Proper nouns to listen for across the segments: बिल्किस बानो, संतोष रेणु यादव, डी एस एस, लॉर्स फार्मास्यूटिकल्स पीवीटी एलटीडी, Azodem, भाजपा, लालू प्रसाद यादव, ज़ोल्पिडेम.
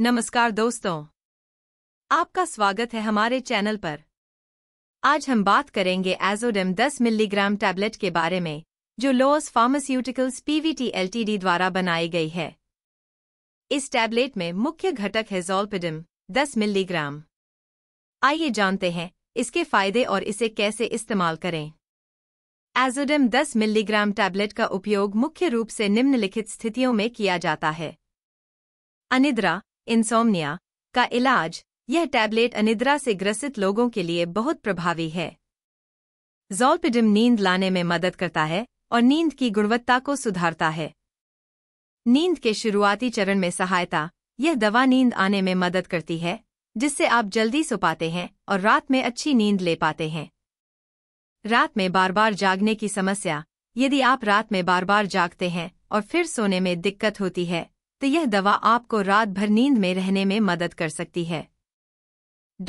नमस्कार दोस्तों, आपका स्वागत है हमारे चैनल पर। आज हम बात करेंगे एजोडेम 10 मिलीग्राम टैबलेट के बारे में, जो लॉर्स फार्मास्यूटिकल्स पीवीटी एलटीडी द्वारा बनाई गई है। इस टैबलेट में मुख्य घटक है ज़ोल्पिडेम 10 मिलीग्राम। आइए जानते हैं इसके फायदे और इसे कैसे इस्तेमाल करें। एजोडेम 10 मिलीग्राम टैबलेट का उपयोग मुख्य रूप से निम्नलिखित स्थितियों में किया जाता है। अनिद्रा, इंसोम्निया का इलाज। यह टैबलेट अनिद्रा से ग्रसित लोगों के लिए बहुत प्रभावी है। ज़ोल्पिडेम नींद लाने में मदद करता है और नींद की गुणवत्ता को सुधारता है। नींद के शुरुआती चरण में सहायता। यह दवा नींद आने में मदद करती है, जिससे आप जल्दी सो पाते हैं और रात में अच्छी नींद ले पाते हैं। रात में बार बार जागने की समस्या। यदि आप रात में बार बार जागते हैं और फिर सोने में दिक्कत होती है, तो यह दवा आपको रात भर नींद में रहने में मदद कर सकती है।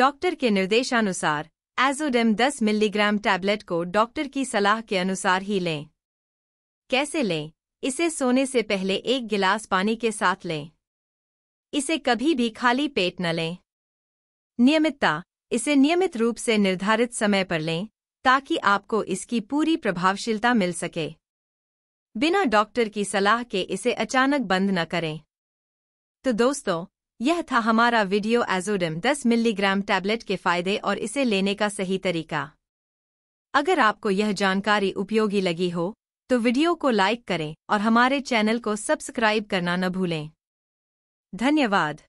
डॉक्टर के निर्देशानुसार एजोडेम 10 मिलीग्राम टैबलेट को डॉक्टर की सलाह के अनुसार ही लें। कैसे लें? इसे सोने से पहले एक गिलास पानी के साथ लें। इसे कभी भी खाली पेट न लें। नियमितता। इसे नियमित रूप से निर्धारित समय पर लें ताकि आपको इसकी पूरी प्रभावशीलता मिल सके। बिना डॉक्टर की सलाह के इसे अचानक बंद न करें। तो दोस्तों, यह था हमारा वीडियो एजोडेम 10 मिलीग्राम टैबलेट के फायदे और इसे लेने का सही तरीका। अगर आपको यह जानकारी उपयोगी लगी हो तो वीडियो को लाइक करें और हमारे चैनल को सब्सक्राइब करना न भूलें। धन्यवाद।